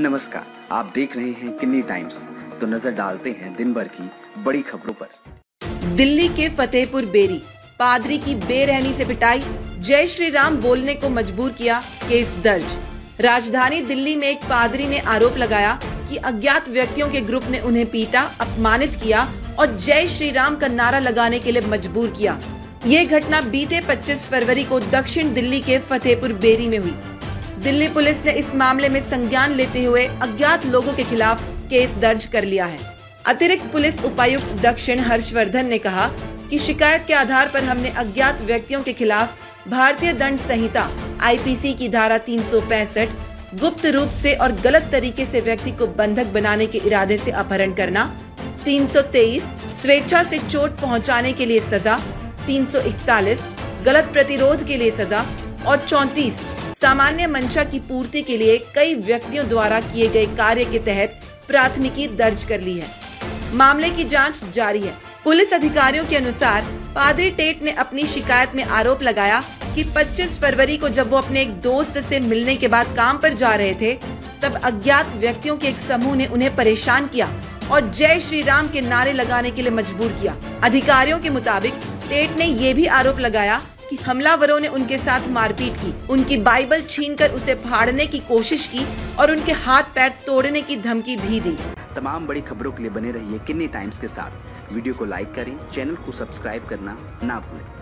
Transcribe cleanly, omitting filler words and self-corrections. नमस्कार, आप देख रहे हैं किन्नी टाइम्स। तो नजर डालते हैं दिन भर की बड़ी खबरों पर। दिल्ली के फतेहपुर बेरी पादरी की बेरहमी से पिटाई, जय श्री राम बोलने को मजबूर किया, केस दर्ज। राजधानी दिल्ली में एक पादरी ने आरोप लगाया कि अज्ञात व्यक्तियों के ग्रुप ने उन्हें पीटा, अपमानित किया और जय श्री राम का नारा लगाने के लिए मजबूर किया। ये घटना बीते 25 फरवरी को दक्षिण दिल्ली के फतेहपुर बेरी में हुई। दिल्ली पुलिस ने इस मामले में संज्ञान लेते हुए अज्ञात लोगों के खिलाफ केस दर्ज कर लिया है। अतिरिक्त पुलिस उपायुक्त दक्षिण हर्षवर्धन ने कहा कि शिकायत के आधार पर हमने अज्ञात व्यक्तियों के खिलाफ भारतीय दंड संहिता IPC की धारा 365, गुप्त रूप से और गलत तरीके से व्यक्ति को बंधक बनाने के इरादे से अपहरण करना, 323 स्वेच्छा से चोट पहुंचाने के लिए सजा, 341 गलत प्रतिरोध के लिए सजा और 34 सामान्य मंशा की पूर्ति के लिए कई व्यक्तियों द्वारा किए गए कार्य के तहत प्राथमिकी दर्ज कर ली है। मामले की जांच जारी है। पुलिस अधिकारियों के अनुसार पादरी टेट ने अपनी शिकायत में आरोप लगाया कि 25 फरवरी को जब वो अपने एक दोस्त से मिलने के बाद काम पर जा रहे थे, तब अज्ञात व्यक्तियों के एक समूह ने उन्हें परेशान किया और जय श्री राम के नारे लगाने के लिए मजबूर किया। अधिकारियों के मुताबिक टेट ने ये भी आरोप लगाया कि हमलावरों ने उनके साथ मारपीट की, उनकी बाइबल छीनकर उसे फाड़ने की कोशिश की और उनके हाथ पैर तोड़ने की धमकी भी दी। तमाम बड़ी खबरों के लिए बने रहिए किन्नी टाइम्स के साथ। वीडियो को लाइक करें, चैनल को सब्सक्राइब करना ना भूलें।